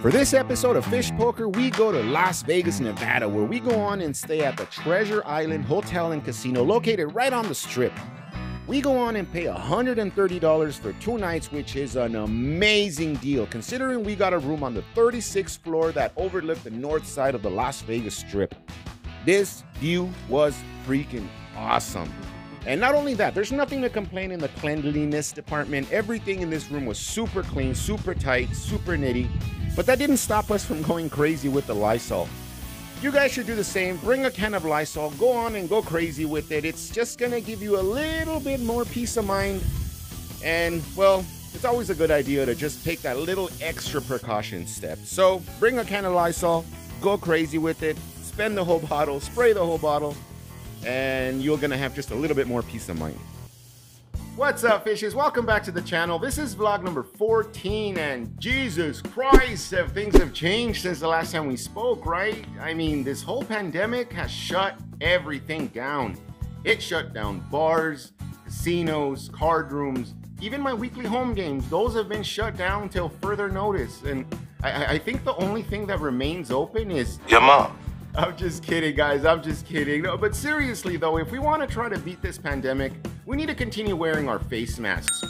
For this episode of Fish Poker, we go to Las Vegas, Nevada, where we go on and stay at the Treasure Island Hotel and Casino, located right on the Strip. We go on and pay $130 for 2 nights, which is an amazing deal, considering we got a room on the 36th floor that overlooked the north side of the Las Vegas Strip. This view was freaking awesome. And not only that, there's nothing to complain in the cleanliness department. Everything in this room was super clean, super tight, super nitty. But that didn't stop us from going crazy with the Lysol. You guys should do the same. Bring a can of Lysol, go on and go crazy with it. It's just gonna give you a little bit more peace of mind. And well, it's always a good idea to just take that little extra precaution step. So bring a can of Lysol, go crazy with it, spend the whole bottle, spray the whole bottle, and you're gonna have just a little bit more peace of mind. What's up, fishes? Welcome back to the channel. This is vlog number 14, and Jesus Christ, things have changed since the last time we spoke, right? I mean, this whole pandemic has shut everything down. It shut down bars, casinos, card rooms, even my weekly home games. Those have been shut down until further notice, and I think the only thing that remains open is your mom. I'm just kidding, guys. I'm just kidding. No, but seriously, though, if we want to try to beat this pandemic, we need to continue wearing our face masks.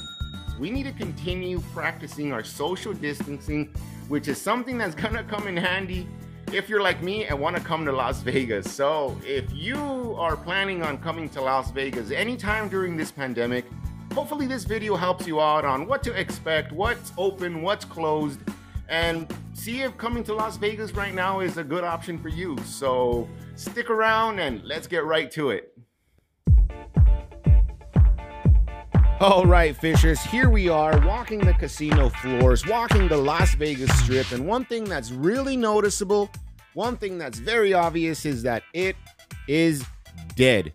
We need to continue practicing our social distancing, which is something that's going to come in handy if you're like me and want to come to Las Vegas. So if you are planning on coming to Las Vegas anytime during this pandemic, hopefully this video helps you out on what to expect, what's open, what's closed, and see if coming to Las Vegas right now is a good option for you. So stick around and let's get right to it. All right, fishers, here we are walking the casino floors, walking the Las Vegas Strip. And one thing that's really noticeable, one thing that's very obvious is that it is dead.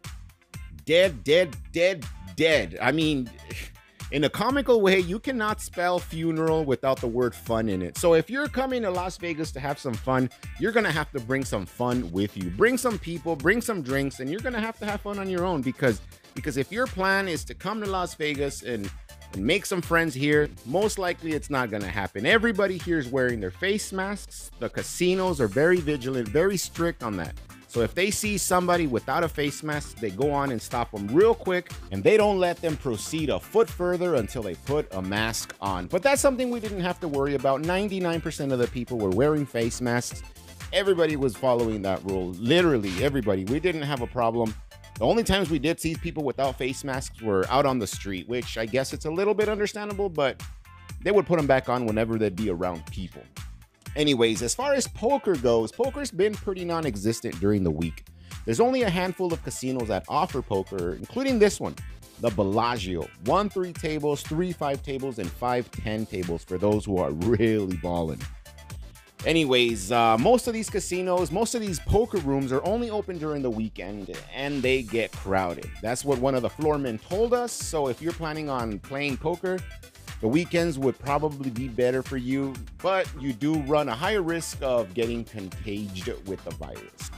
Dead, dead, dead, dead. I mean, in a comical way, you cannot spell funeral without the word fun in it. So if you're coming to Las Vegas to have some fun, you're gonna have to bring some fun with you. Bring some people, bring some drinks, and you're gonna have to have fun on your own, because if your plan is to come to Las Vegas and make some friends here, most likely it's not gonna happen. Everybody here is wearing their face masks. The casinos are very vigilant, very strict on that. So if they see somebody without a face mask, they go on and stop them real quick, and they don't let them proceed a foot further until they put a mask on. But that's something we didn't have to worry about. 99% of the people were wearing face masks. Everybody was following that rule. Literally everybody. We didn't have a problem. The only times we did see people without face masks were out on the street, which I guess it's a little bit understandable, but they would put them back on whenever they'd be around people. Anyways, as far as poker goes, poker's been pretty non-existent during the week. There's only a handful of casinos that offer poker, including this one, the Bellagio. 1 3-tables, 3 5-tables, and 5 10-tables for those who are really balling. Anyways, most of these casinos, most of these poker rooms are only open during the weekend, and they get crowded. That's what one of the floormen told us, so if you're planning on playing poker, the weekends would probably be better for you, but you do run a higher risk of getting contagious with the virus.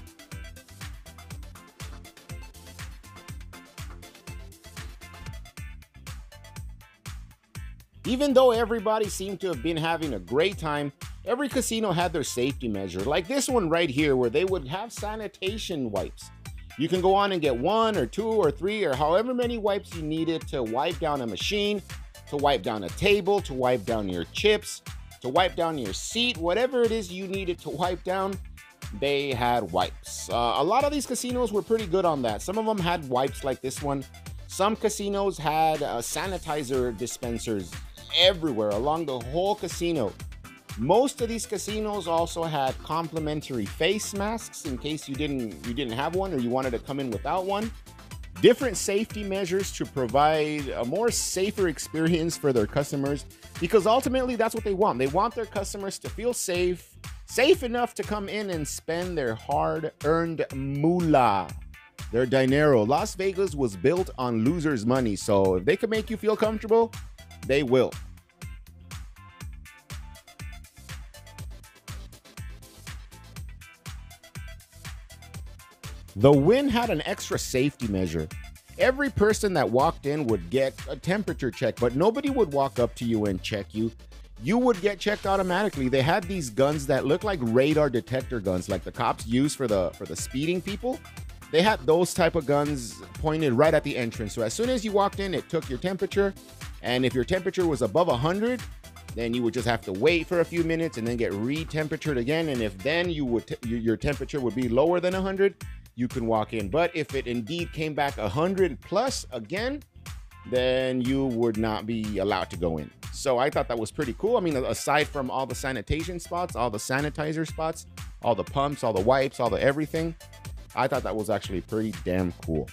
Even though everybody seemed to have been having a great time, every casino had their safety measure, like this one right here, where they would have sanitation wipes. You can go on and get 1 or 2 or 3 or however many wipes you needed to wipe down a machine, to wipe down a table, to wipe down your chips, to wipe down your seat, whatever it is you needed to wipe down, they had wipes. A lot of these casinos were pretty good on that. Some of them had wipes like this one. Some casinos had sanitizer dispensers everywhere along the whole casino. Most of these casinos also had complimentary face masks in case you didn't have one or you wanted to come in without one. Different safety measures to provide a more safer experience for their customers, because ultimately that's what they want. They want their customers to feel safe, safe enough to come in and spend their hard-earned moolah, their dinero. Las Vegas was built on losers' money, so if they can make you feel comfortable, they will. The Wynn had an extra safety measure. Every person that walked in would get a temperature check, but nobody would walk up to you and check you. you would get checked automatically. They had these guns that look like radar detector guns, like the cops use for the speeding people. They had those type of guns pointed right at the entrance. So as soon as you walked in, it took your temperature. And if your temperature was above 100, then you would just have to wait for a few minutes and then get re-temperatured again. And if then you would your temperature would be lower than 100, you can walk in. But if it indeed came back 100 plus again, then you would not be allowed to go in. So I thought that was pretty cool. I mean, aside from all the sanitation spots, all the sanitizer spots, all the pumps, all the wipes, all the everything, I thought that was actually pretty damn cool.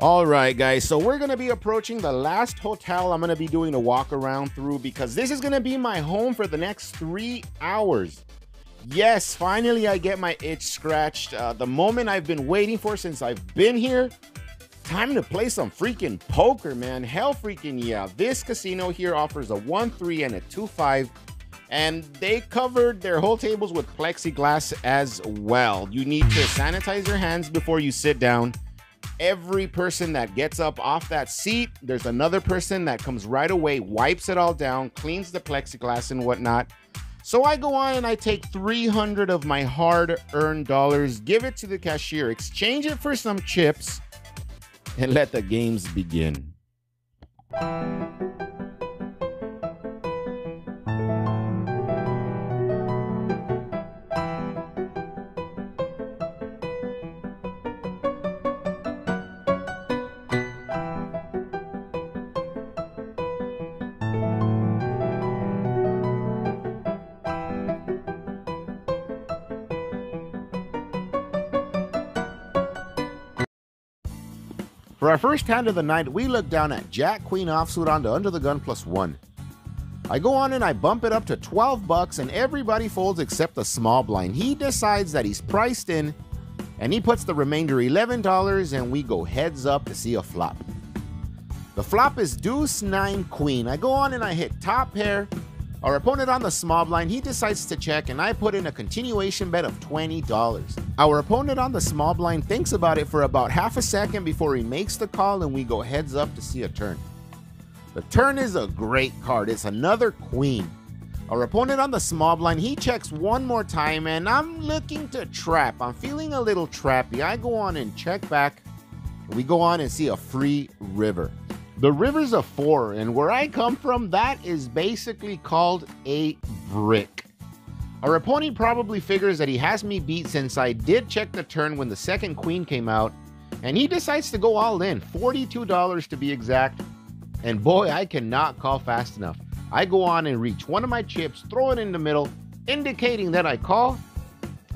All right, guys, so we're gonna be approaching the last hotel I'm gonna be doing a walk around through, because this is gonna be my home for the next 3 hours. Yes, finally I get my itch scratched. The moment I've been waiting for since I've been here. Time to play some freaking poker, man. Hell freaking yeah. This casino here offers a 1-3 and a 2-5. And they covered their whole tables with plexiglass as well. You need to sanitize your hands before you sit down. Every person that gets up off that seat, there's another person that comes right away, wipes it all down, cleans the plexiglass and whatnot. So I go on and I take 300 of my hard-earned dollars, give it to the cashier, exchange it for some chips, and let the games begin. For our first hand of the night, we look down at Jack Queen offsuit on to under the gun plus one. I go on and I bump it up to 12 bucks and everybody folds except the small blind. He decides that he's priced in and he puts the remainder $11 and we go heads up to see a flop. The flop is deuce nine queen. I go on and I hit top pair. Our opponent on the small blind, he decides to check and I put in a continuation bet of $20. Our opponent on the small blind thinks about it for about half a second before he makes the call and we go heads up to see a turn. The turn is a great card, it's another queen. Our opponent on the small blind, he checks one more time and I'm looking to trap. I'm feeling a little trappy. I go on and check back. We go on and see a free river. The river's a four, and where I come from, that is basically called a brick. Our opponent probably figures that he has me beat since I did check the turn when the second queen came out, and he decides to go all in, $42 to be exact, and boy, I cannot call fast enough. I go on and reach one of my chips, throw it in the middle, indicating that I call,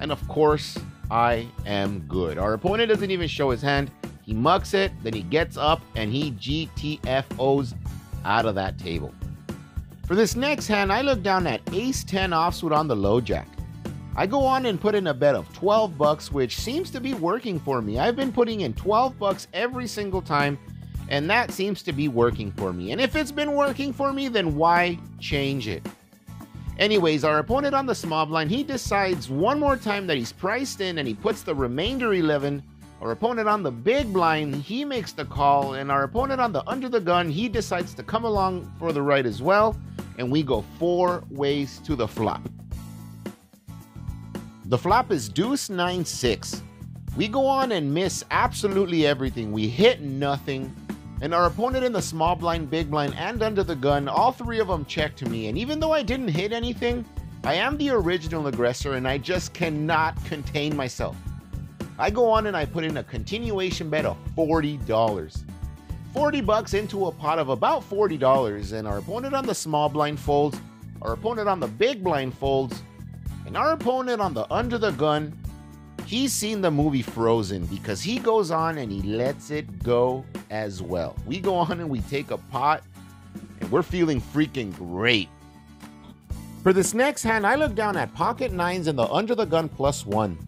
and of course, I am good. Our opponent doesn't even show his hand. He mucks it, then he gets up and he GTFOs out of that table. For this next hand, I look down at ace 10 offsuit on the low jack. I go on and put in a bet of 12 bucks, which seems to be working for me. I've been putting in 12 bucks every single time, and that seems to be working for me. And if it's been working for me, then why change it? Anyways, our opponent on the small blind, he decides one more time that he's priced in and he puts the remainder 11. Our opponent on the big blind, he makes the call, and our opponent on the under the gun, he decides to come along for the ride as well, and we go four ways to the flop. The flop is deuce 9-6. We go on and miss absolutely everything. We hit nothing, and our opponent in the small blind, big blind, and under the gun, all three of them check to me, and even though I didn't hit anything, I am the original aggressor, and I just cannot contain myself. I go on and I put in a continuation bet of $40. 40 bucks into a pot of about $40, and our opponent on the small blind folds, our opponent on the big blind folds, and our opponent on the under the gun, he's seen the movie Frozen because he goes on and he lets it go as well. We go on and we take a pot, and we're feeling freaking great. For this next hand, I look down at pocket nines and the under the gun plus one.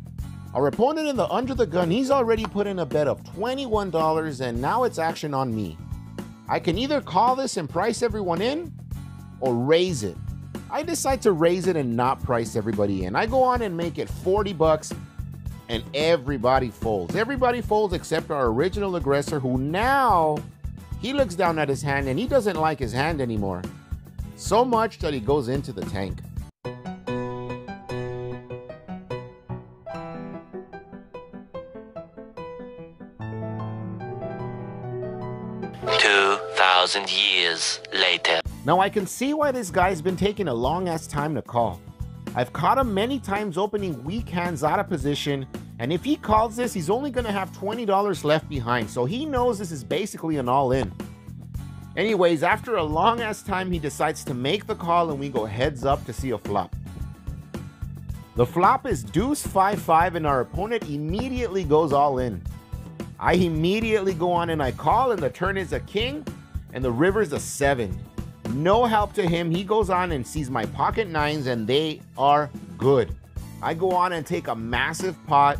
Our opponent in the under the gun, he's already put in a bet of $21, and now it's action on me. I can either call this and price everyone in, or raise it. I decide to raise it and not price everybody in. I go on and make it 40 bucks, and everybody folds. Everybody folds except our original aggressor, who now, he looks down at his hand, and he doesn't like his hand anymore. so much that he goes into the tank. Years later. Now I can see why this guy's been taking a long ass time to call. I've caught him many times opening weak hands out of position, and if he calls this, he's only gonna have $20 left behind, so he knows this is basically an all-in. Anyways, after a long ass time, he decides to make the call and we go heads up to see a flop. The flop is deuce 5-5 and our opponent immediately goes all in. I immediately go on and I call, and the turn is a king and the river's a 7. No help to him. He goes on and sees my pocket nines, and they are good. I go on and take a massive pot,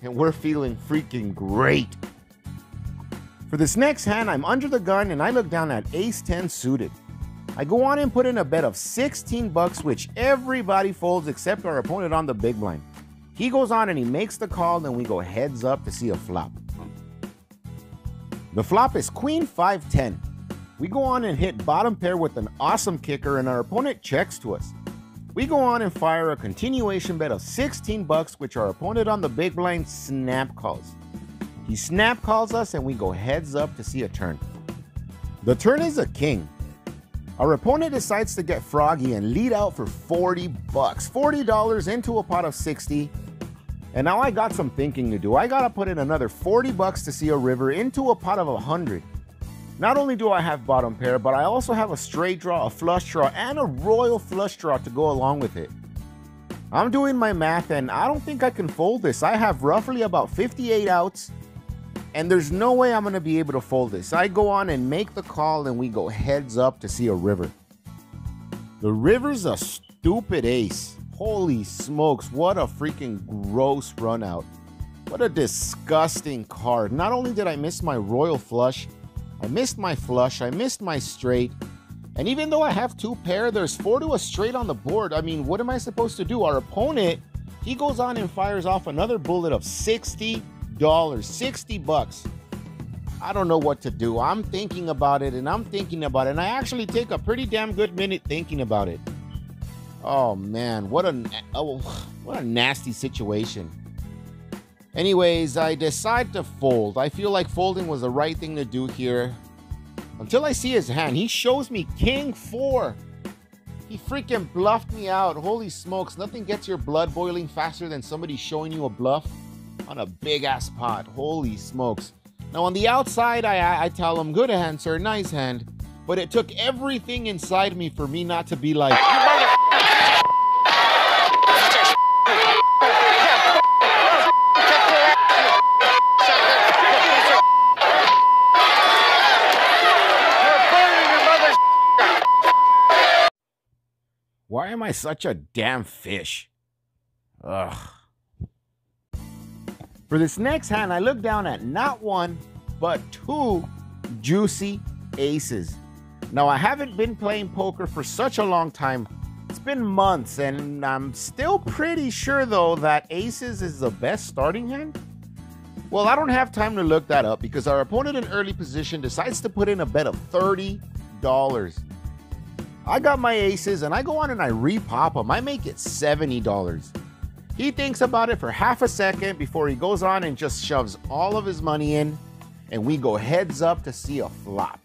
and we're feeling freaking great. For this next hand, I'm under the gun, and I look down at ace-10 suited. I go on and put in a bet of 16 bucks, which everybody folds except our opponent on the big blind. He goes on and he makes the call, and we go heads up to see a flop. The flop is queen 5-10. We go on and hit bottom pair with an awesome kicker, and our opponent checks to us. We go on and fire a continuation bet of 16 bucks, which our opponent on the big blind snap calls. He snap calls us and we go heads up to see a turn. The turn is a king. Our opponent decides to get froggy and lead out for 40 bucks, $40 into a pot of 60. And now I got some thinking to do. I gotta put in another 40 bucks to see a river into a pot of 100. Not only do I have bottom pair, but I also have a straight draw, a flush draw, and a royal flush draw to go along with it. I'm doing my math, and I don't think I can fold this. I have roughly about 58 outs, and there's no way I'm gonna be able to fold this. I go on and make the call, and we go heads up to see a river. The river's a stupid ace. Holy smokes, what a freaking gross run out. What a disgusting card. Not only did I miss my royal flush, I missed my flush, I missed my straight, and even though I have two pair, there's 4 to a straight on the board. I mean, what am I supposed to do? Our opponent, he goes on and fires off another bullet of $60, 60 bucks. I don't know what to do. I'm thinking about it, and I'm thinking about it, and I actually take a pretty damn good minute thinking about it. Oh man, what a nasty situation. Anyways, I decide to fold. I feel like folding was the right thing to do here. Until I see his hand. He shows me king 4. He freaking bluffed me out. Holy smokes, nothing gets your blood boiling faster than somebody showing you a bluff on a big-ass pot. Holy smokes. Now, on the outside, I tell him, good hand, sir, nice hand. But it took everything inside me for me not to be like, why am I such a damn fish? Ugh. For this next hand, I look down at not one, but two juicy aces. Now, I haven't been playing poker for such a long time. It's been months, and I'm still pretty sure, though, that aces is the best starting hand. Well, I don't have time to look that up because our opponent in early position decides to put in a bet of $30. I got my aces, and I go on and I repop them. I make it $70. He thinks about it for half a second before he goes on and just shoves all of his money in, and we go heads up to see a flop.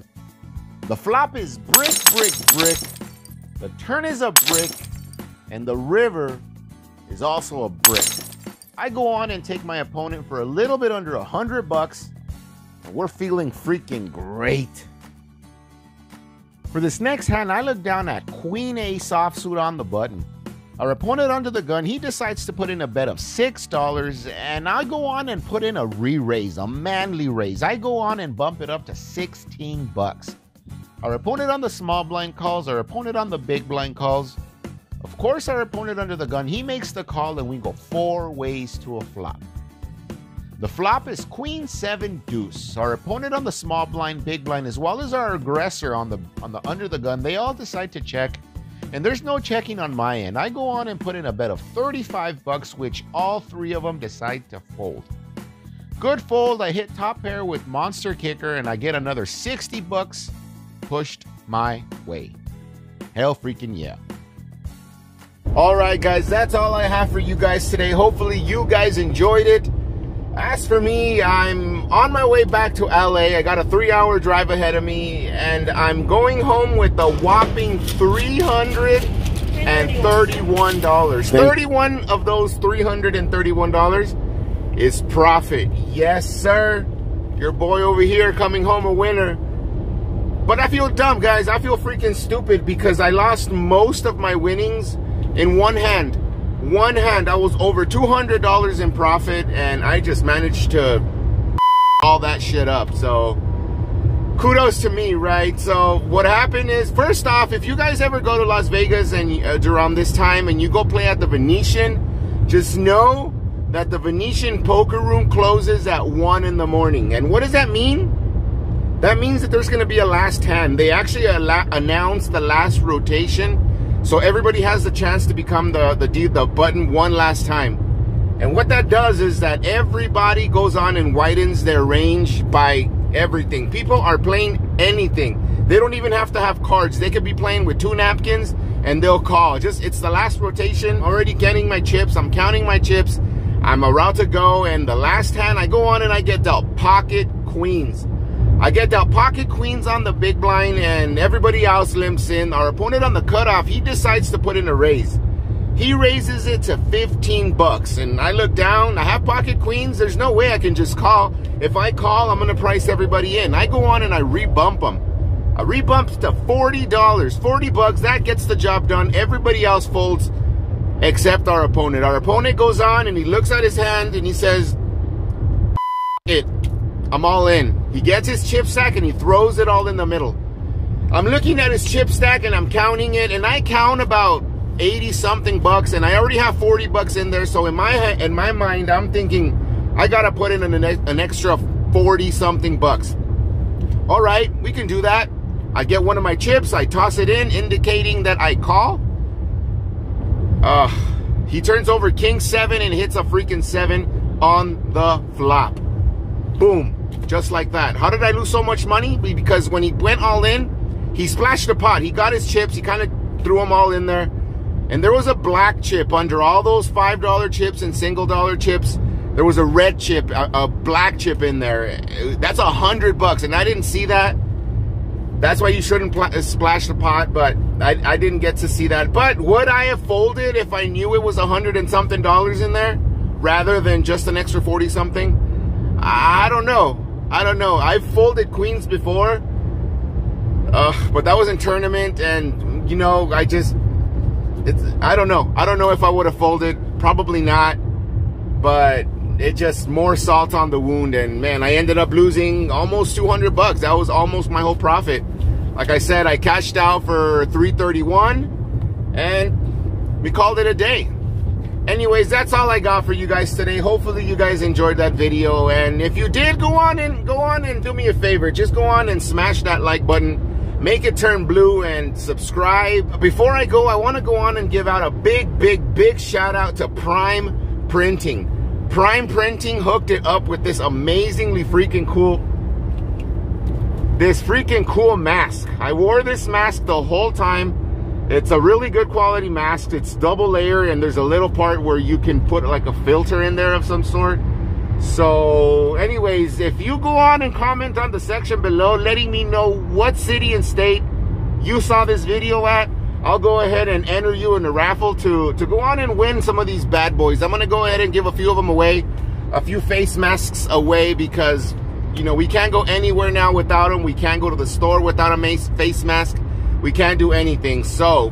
The flop is brick, brick, brick. The turn is a brick, and the river is also a brick. I go on and take my opponent for a little bit under 100 bucks, and we're feeling freaking great. For this next hand, I look down at queen ace offsuit on the button. Our opponent under the gun, he decides to put in a bet of $6, and I go on and put in a re-raise, a manly raise. I go on and bump it up to 16 bucks. Our opponent on the small blind calls, our opponent on the big blind calls. Of course, our opponent under the gun, he makes the call, and we go 4 ways to a flop. The flop is queen 7 deuce. Our opponent on the small blind, big blind, as well as our aggressor on the under the gun, they all decide to check, and there's no checking on my end. I go on and put in a bet of 35 bucks, which all 3 of them decide to fold. Good fold. I hit top pair with monster kicker, and I get another 60 bucks pushed my way. Hell freaking yeah. Alright guys, that's all I have for you guys today. Hopefully you guys enjoyed it. As for me, I'm on my way back to LA. I got a 3-hour drive ahead of me, and I'm going home with a whopping $331. 31 of those $331 is profit. Yes, sir. Your boy over here coming home a winner. But I feel dumb, guys. I feel freaking stupid because I lost most of my winnings in one hand. One hand, I was over $200 in profit, and I just managed to all that shit up. So kudos to me, right? So what happened is, first off, if you guys ever go to Las Vegas and around this time and you go play at the Venetian, just know that the Venetian poker room closes at 1 in the morning. And what does that mean? That means that there's going to be a last hand. They actually announced the last rotation. So everybody has the chance to become the button one last time. And what that does is that everybody goes on and widens their range by everything. People are playing anything. They don't even have to have cards. They could be playing with 2 napkins and they'll call. Just, it's the last rotation. Already getting my chips. I'm counting my chips. I'm about to go, and the last hand I go on and I get dealt pocket queens. I get that pocket queens on the big blind, and everybody else limps in. Our opponent on the cutoff, he decides to put in a raise. He raises it to 15 bucks, and I look down, I have pocket queens, there's no way I can just call. If I call, I'm gonna price everybody in. I go on and I rebump them. I rebump to $40, 40 bucks, that gets the job done. Everybody else folds except our opponent. Our opponent goes on and he looks at his hand and he says, it, I'm all in. He gets his chip stack and he throws it all in the middle. I'm looking at his chip stack and I'm counting it, and I count about 80 something bucks, and I already have 40 bucks in there. So in my mind, I'm thinking I gotta put in an extra 40 something bucks. All right, we can do that. I get one of my chips, I toss it in, indicating that I call. He turns over King 7 and hits a freaking 7 on the flop. Boom. Just like that. How did I lose so much money? Because when he went all in, he splashed the pot. He got his chips. He kind of threw them all in there. And there was a black chip under all those $5 chips and single dollar chips. There was a red chip, a black chip in there. That's $100, and I didn't see that. That's why you shouldn't splash the pot, but I didn't get to see that. But would I have folded if I knew it was $100 and something in there rather than just an extra 40 something? I don't know. I don't know. I've folded queens before, but that was in tournament, and you know, I don't know. I don't know if I would have folded. Probably not, but it just more salt on the wound, and man, I ended up losing almost $200. That was almost my whole profit. Like I said, I cashed out for $331, and we called it a day. Anyways, that's all I got for you guys today. Hopefully you guys enjoyed that video, and if you did, go on and do me a favor. Just go on and smash that like button, make it turn blue, and subscribe. Before I go, I want to go on and give out a big shout out to Prime Printing. Prime Printing hooked it up with this amazingly freaking cool mask. I wore this mask the whole time. It's a really good quality mask. It's double layer, and there's a little part where you can put like a filter in there of some sort. So anyways, if you go on and comment on the section below letting me know what city and state you saw this video at, I'll go ahead and enter you in the raffle to go on and win some of these bad boys. I'm gonna go ahead and give a few of them away, a few face masks away, because you know, we can't go anywhere now without them. We can't go to the store without a face mask. We can't do anything. So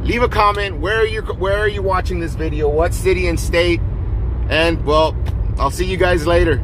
leave a comment. Where are you watching this video? What city and state? And well, I'll see you guys later.